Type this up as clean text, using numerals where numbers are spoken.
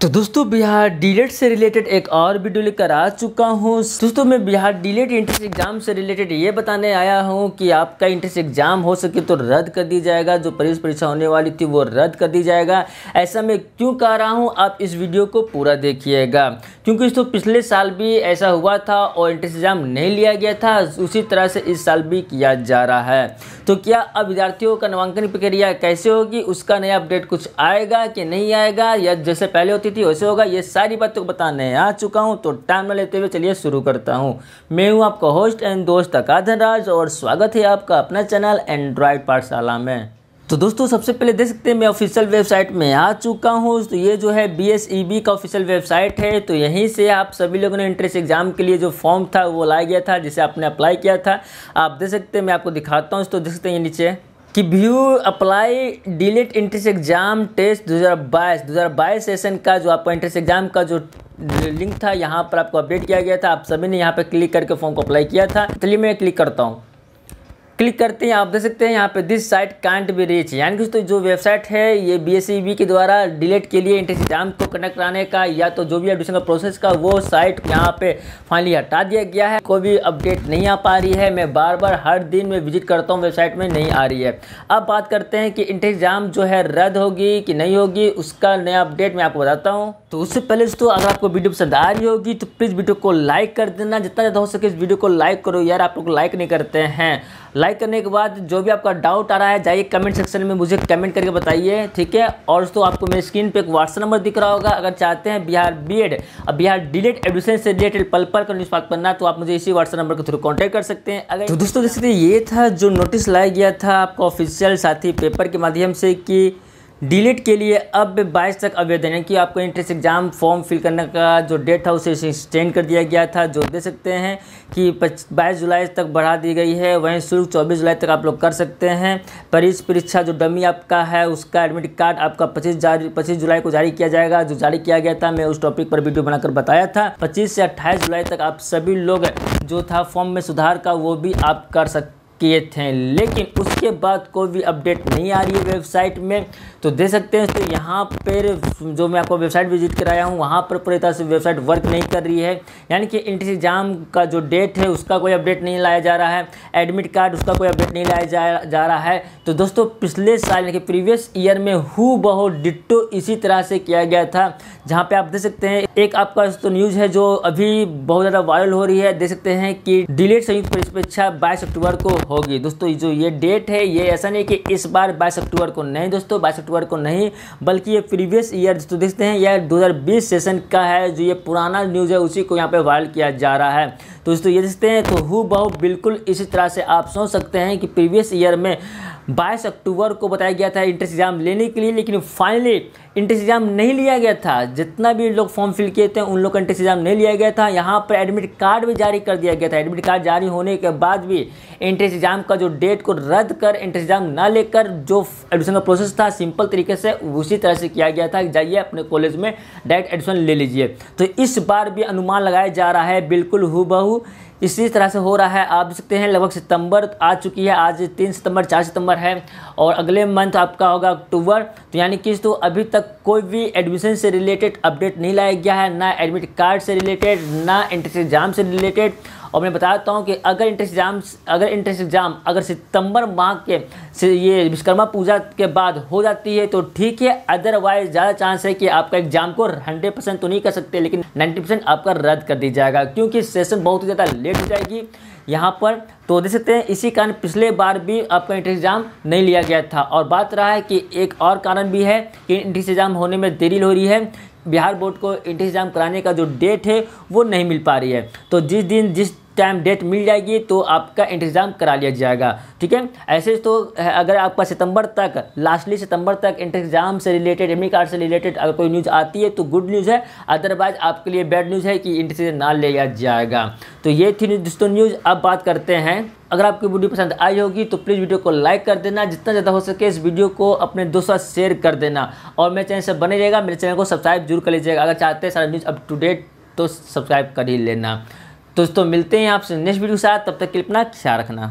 तो दोस्तों बिहार D.El.Ed से रिलेटेड एक और वीडियो लेकर आ चुका हूँ। दोस्तों मैं बिहार D.El.Ed एंट्रेंस एग्जाम से रिलेटेड ये बताने आया हूँ कि आपका एंट्रेंस एग्जाम हो सके तो रद्द कर दी जाएगा। जो प्रवेश परीक्षा होने वाली थी वो रद्द कर दी जाएगा। ऐसा मैं क्यों कह रहा हूँ, आप इस वीडियो को पूरा देखिएगा, क्योंकि तो पिछले साल भी ऐसा हुआ था और एंट्रेंस एग्जाम नहीं लिया गया था। उसी तरह से इस साल भी किया जा रहा है। तो क्या अब विद्यार्थियों का नामांकन प्रक्रिया कैसे होगी, उसका नया अपडेट कुछ आएगा कि नहीं आएगा, या जैसे पहले थी वैसे होगा, ये सारी बातों को बताने आ चुका हूं। तो टाइम न लेते हुए चलिए शुरू करता हूं। मैं हूं आपका होस्ट एंड दोस्त अकाधन राज और स्वागत है आपका अपना चैनल एंड्रॉयड पाठशाला में। तो दोस्तों सबसे पहले देख सकते हैं मैं ऑफिशियल वेबसाइट में आ चुका हूं। तो ये जो है BSEB का ऑफिशियल वेबसाइट है। तो यहीं से आप सभी लोगों ने एंट्रेंस एग्जाम के लिए जो फॉर्म था वो लाया गया था, जिसे आपने अप्लाई किया था। आप देख सकते हैं, मैं आपको दिखाता हूँ। तो देख सकते हैं नीचे कि view apply D.El.Ed entrance exam test 2022 session का जो आपका एंट्रेंस एग्जाम का जो लिंक था यहाँ पर आपको अपडेट किया गया था। आप सभी ने यहाँ पर क्लिक करके फॉर्म को अप्लाई किया था। चलिए मैं क्लिक करता हूँ। क्लिक करते हैं, आप देख सकते हैं यहाँ पे this site can't be reach, यानी कि तो जो वेबसाइट है ये BSEB के द्वारा D.El.Ed के लिए एंट्रेंस एग्जाम को कनेक्ट कराने का या तो जो भी एडमिशन का प्रोसेस का वो साइट यहाँ पे फाइनली हटा दिया गया है। कोई भी अपडेट नहीं आ पा रही है। मैं बार बार हर दिन में विजिट करता हूँ, वेबसाइट में नहीं आ रही है। अब बात करते हैं कि एंट्रेंस एग्जाम जो है रद्द होगी कि नहीं होगी, उसका नया अपडेट मैं आपको बताता हूँ। तो उससे पहले दोस्तों अगर आपको वीडियो पसंद आ रही होगी तो प्लीज़ वीडियो को लाइक कर देना, जितना ज़्यादा हो सके इस वीडियो को लाइक करो। यार आप लोग लाइक नहीं करते हैं। लाइक करने के बाद जो भी आपका डाउट आ रहा है जाइए कमेंट सेक्शन में मुझे कमेंट करके बताइए, ठीक है। और दोस्तों आपको मेरे स्क्रीन पे एक व्हाट्सएप नंबर दिख रहा होगा। अगर चाहते हैं बिहार B.Ed और बिहार D.El.Ed एडमिशन से रिलेटेड पल पर का न्यूज़ पाक बनना तो आप मुझे इसी व्हाट्सएप नंबर के थ्रू कॉन्टैक्ट कर सकते हैं। अगर तो दोस्तों जैसे ये था जो नोटिस लाया गया था आपका ऑफिशियल साथी पेपर के माध्यम से कि D.El.Ed के लिए अब 22 तक आवेदन है कि आपको एंट्रेंस एग्जाम फॉर्म फिल करने का जो डेट था उसे एक्सटेंड कर दिया गया था, जो दे सकते हैं कि 22 जुलाई तक बढ़ा दी गई है। वहीं शुल्क 24 जुलाई तक आप लोग कर सकते हैं। प्रवेश परीक्षा जो डमी आपका है उसका एडमिट कार्ड आपका 25 जुलाई को जारी किया जाएगा, जो जारी किया गया था। मैं उस टॉपिक पर वीडियो बनाकर बताया था। 25 से 28 जुलाई तक आप सभी लोग जो था फॉर्म में सुधार का वो भी आप कर सकते किए थे, लेकिन उसके बाद कोई भी अपडेट नहीं आ रही है वेबसाइट में। तो दे सकते हैं। तो यहाँ पर जो मैं आपको वेबसाइट विजिट कराया हूँ वहाँ पर पूरी तरह से वेबसाइट वर्क नहीं कर रही है, यानी कि एंट्रेंस एग्जाम का जो डेट है उसका कोई अपडेट नहीं लाया जा रहा है, एडमिट कार्ड उसका कोई अपडेट नहीं लाया जा रहा है। तो दोस्तों पिछले साल यानी कि प्रीवियस ईयर में हूबहू डिट्टो इसी तरह से किया गया था, जहाँ पर आप देख सकते हैं। एक आपका तो न्यूज़ है जो अभी बहुत ज़्यादा वायरल हो रही है, देख सकते हैं कि D.El.Ed संयुक्त परीक्षा 22 अक्टूबर को होगी। दोस्तों जो ये डेट है ये ऐसा नहीं कि इस बार 22 अक्टूबर को नहीं, दोस्तों 22 अक्टूबर को नहीं, बल्कि ये प्रीवियस ईयर तो देखते हैं यह 2020 सेशन का है, जो ये पुराना न्यूज़ है उसी को यहाँ पे वायरल किया जा रहा है। तो दोस्तों ये देखते हैं तो हूबहू बिल्कुल इसी तरह से आप सोच सकते हैं कि प्रीवियस ईयर में 22 अक्टूबर को बताया गया था एंट्रेंस एग्जाम लेने के लिए, लेकिन फाइनली एंट्रेंस एग्जाम नहीं लिया गया था। जितना भी लोग फॉर्म फिल किए थे उन लोग का एंट्रेंस एग्जाम नहीं लिया गया था। यहाँ पर एडमिट कार्ड भी जारी कर दिया गया था। एडमिट कार्ड जारी होने के बाद भी एंट्रेंस एग्जाम का जो डेट को रद्द कर एंट्रेंस एग्जाम ना लेकर जो एडमिशन का प्रोसेस था सिंपल तरीके से उसी तरह से किया गया था कि जाइए अपने कॉलेज में डायरेक्ट एडमिशन ले लीजिए। तो इस बार भी अनुमान लगाया जा रहा है बिल्कुल हूबहू इसी तरह से हो रहा है। आप देख सकते हैं लगभग सितंबर आ चुकी है, आज 3 सितंबर 4 सितंबर है और अगले मंथ आपका होगा अक्टूबर। तो यानी कि तो अभी तक कोई भी एडमिशन से रिलेटेड अपडेट नहीं लाया गया है, ना एडमिट कार्ड से रिलेटेड ना एंट्रेंस एग्जाम से रिलेटेड। और मैं बताता हूँ कि अगर एंट्रेंस एग्ज़ाम सितंबर माह के से ये विश्वकर्मा पूजा के बाद हो जाती है तो ठीक है, अदरवाइज ज़्यादा चांस है कि आपका एग्ज़ाम को 100% तो नहीं कर सकते, लेकिन 90% आपका रद्द कर दी जाएगा, क्योंकि सेशन बहुत ज़्यादा लेट हो जाएगी यहाँ पर। तो देख सकते हैं इसी कारण पिछले बार भी आपका एंट्रेंस एग्जाम नहीं लिया गया था। और बात रहा है कि एक और कारण भी है कि एंट्रेंस एग्जाम होने में देरी हो रही है। बिहार बोर्ड को एंट्रेंस एग्जाम कराने का जो डेट है वो नहीं मिल पा रही है। तो जिस टाइम डेट मिल जाएगी तो आपका एंट्रेंस एग्जाम करा लिया जाएगा, ठीक है। ऐसे तो अगर आपका सितंबर तक लास्टली सितंबर तक एंट्रेंस एग्जाम से रिलेटेड एडमिट कार्ड से रिलेटेड अगर कोई न्यूज़ आती है तो गुड न्यूज़ है, अदरवाइज आपके लिए बैड न्यूज़ है कि एंट्रेंस एग्जाम ना लिया जाएगा। तो ये थी दोस्तों न्यूज़। अब बात करते हैं, अगर आपकी वीडियो पसंद आई होगी तो प्लीज़ वीडियो को लाइक कर देना, जितना ज़्यादा हो सके इस वीडियो को अपने दोस्तों साथ शेयर कर देना और मेरे चैनल से बने रहेगा। मेरे चैनल को सब्सक्राइब जरूर कर लीजिएगा अगर चाहते हैं सारा न्यूज़ अप टू डेट, तो सब्सक्राइब कर ही लेना। दोस्तों मिलते हैं आपसे नेक्स्ट वीडियो के साथ, तब तक के लिए अपना ख्याल रखना।